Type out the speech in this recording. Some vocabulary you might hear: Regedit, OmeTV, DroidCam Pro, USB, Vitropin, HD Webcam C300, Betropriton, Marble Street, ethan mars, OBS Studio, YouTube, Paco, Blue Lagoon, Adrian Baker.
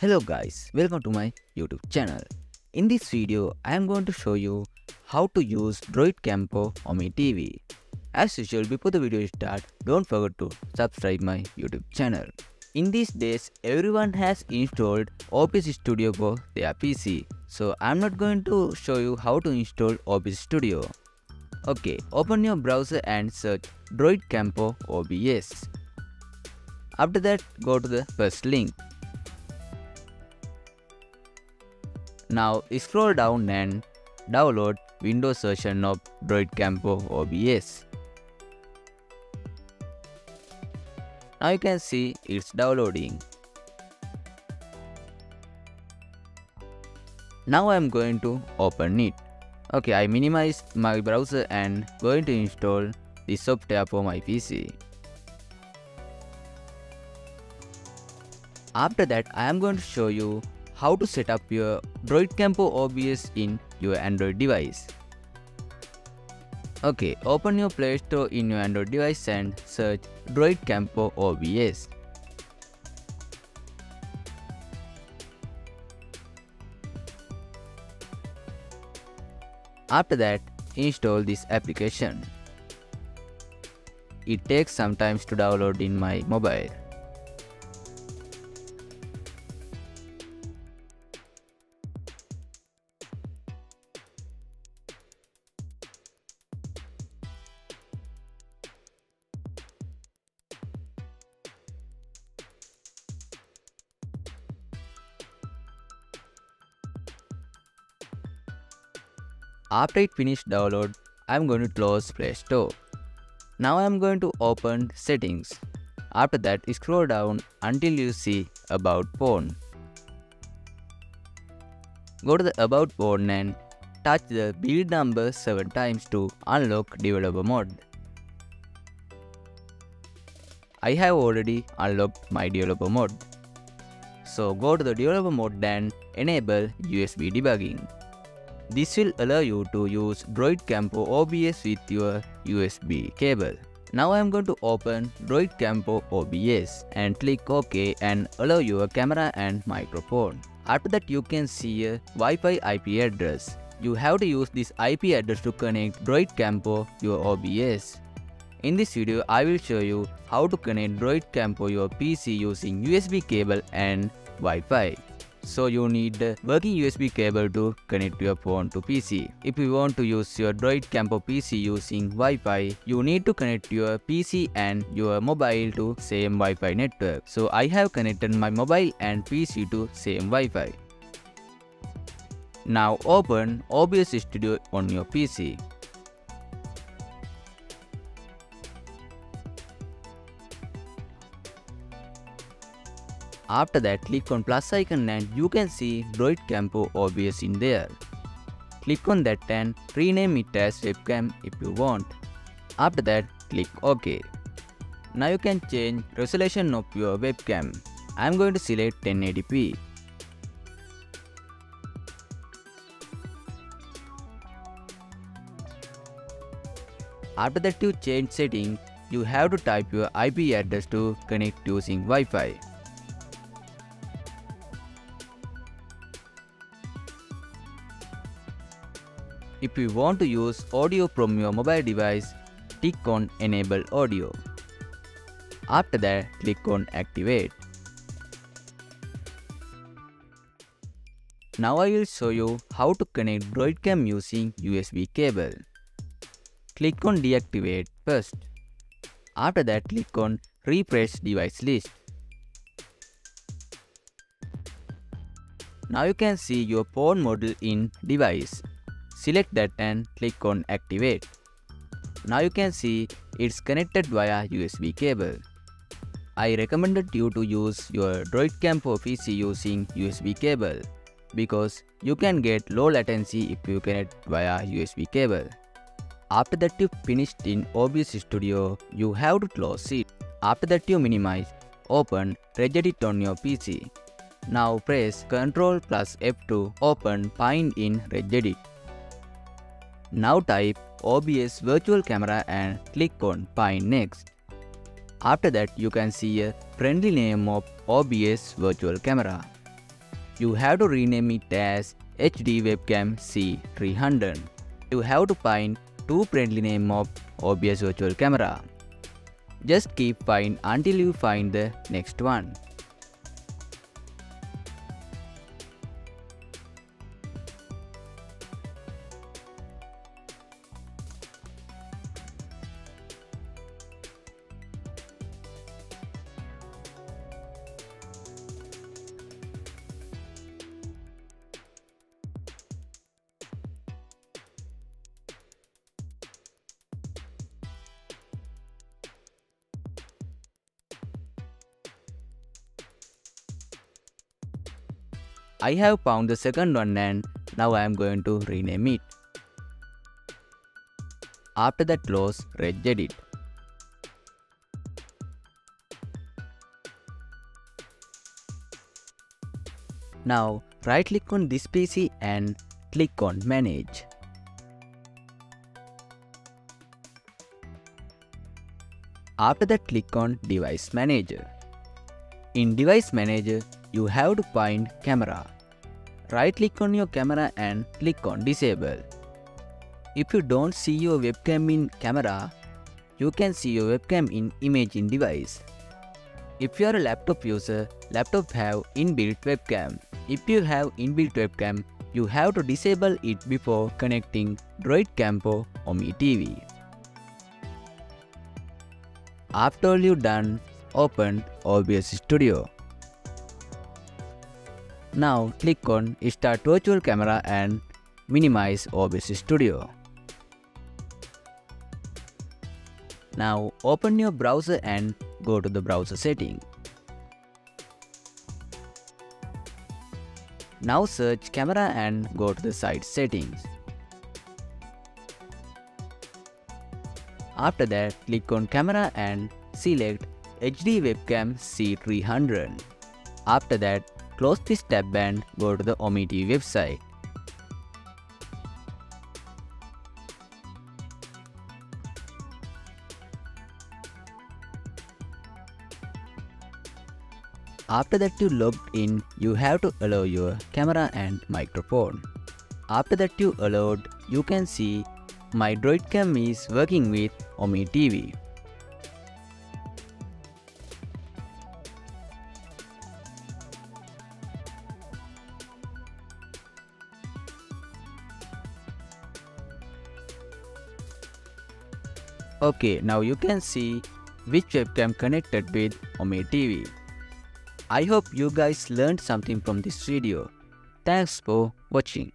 Hello guys, welcome to my YouTube channel. In this video, I am going to show you how to use DroidCam Pro OmeTV. As usual, before the video starts, don't forget to subscribe my YouTube channel. In these days, everyone has installed OBS Studio for their PC. So I am not going to show you how to install OBS Studio. Okay, open your browser and search DroidCam Pro OBS. After that, go to the first link. Now scroll down and download Windows version of DroidCam Pro OBS. Now you can see it's downloading. Now I am going to open it. Okay, I minimized my browser and going to install the software for my PC. After that, I am going to show you how to set up your DroidCam Pro OBS in your Android device. Okay, open your Play Store in your Android device and search DroidCam Pro OBS. After that, install this application. It takes some time to download in my mobile. After it finished download, I am going to close Play Store. Now I am going to open Settings. After that, scroll down until you see About Phone. Go to the About Phone and touch the build number 7 times to unlock developer mode. I have already unlocked my developer mode. So go to the developer mode and enable USB debugging. This will allow you to use DroidCam Pro OBS with your USB cable. Now I am going to open DroidCam Pro OBS and click OK and allow your camera and microphone. After that, you can see a Wi-Fi IP address. You have to use this IP address to connect DroidCam Pro your OBS. In this video, I will show you how to connect DroidCam Pro your PC using USB cable and Wi-Fi. So you need a working USB cable to connect your phone to PC. If you want to use your DroidCam Pro PC using Wi-Fi, you need to connect your PC and your mobile to same Wi-Fi network. So I have connected my mobile and PC to same Wi-Fi. Now open OBS Studio on your PC. After that, click on plus icon and you can see DroidCam Pro OBS in there. Click on that and rename it as webcam if you want. After that, click OK. Now you can change resolution of your webcam. I am going to select 1080p. After that, you change setting. You have to type your IP address to connect using Wi-Fi. If you want to use audio from your mobile device, click on Enable Audio. After that, click on Activate. Now I will show you how to connect DroidCam using USB cable. Click on Deactivate first. After that, click on Refresh Device List. Now you can see your phone model in device. Select that and click on Activate. Now you can see it's connected via USB cable. I recommended you to use your DroidCam Pro PC using USB cable because you can get low latency if you connect via USB cable. After that, you finished in OBS Studio, you have to close it. After that, you minimize, open Regedit on your PC. Now press Ctrl plus F to open Find in Regedit. Now type OBS virtual camera and click on Find Next. After that, you can see a friendly name of OBS virtual camera. you have to rename it as HD Webcam C300. You have to find two friendly name of OBS virtual camera. Just keep find until you find the next one. I have found the second one and now I am going to rename it. After that, close Regedit. Now right click on this PC and click on Manage. After that, click on Device Manager. In Device Manager, you have to find camera. Right click on your camera and click on disable. If you don't see your webcam in camera, you can see your webcam in image in device. If you are a laptop user, laptop have inbuilt webcam. If you have inbuilt webcam, you have to disable it before connecting DroidCam Pro or OmeTV. After all you done, open OBS Studio. Now click on Start Virtual Camera and minimize OBS Studio. Now open your browser and go to the browser setting. Now search camera and go to the site settings. After that, click on camera and select HD Webcam C300. After that, close this tab and go to the OmeTV website. After that you logged in, you have to allow your camera and microphone. After that you allowed, you can see my DroidCam is working with OmeTV. Okay, now you can see which webcam connected with OmeTV. I hope you guys learned something from this video. Thanks for watching.